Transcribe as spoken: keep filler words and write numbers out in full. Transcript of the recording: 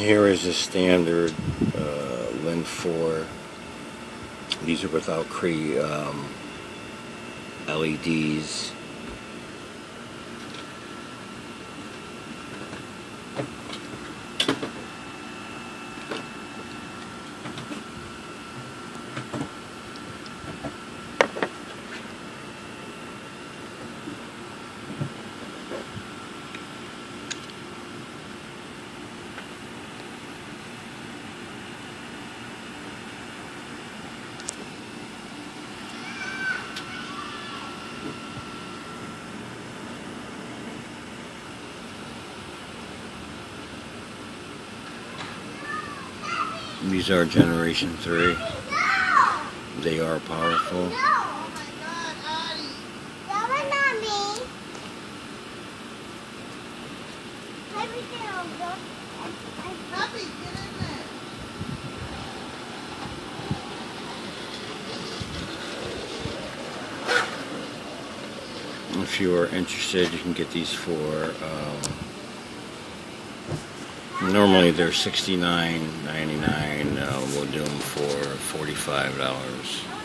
here is a standard uh, L I N four. These are without C R E E um, L E Ds. These are generation three. They are powerful. No. Oh my God, Daddy. That was not me. Everything I was doing, I probably did it. If you are interested, you can get these for um, normally they're sixty-nine ninety-nine. Uh, we'll do them for forty-five dollars.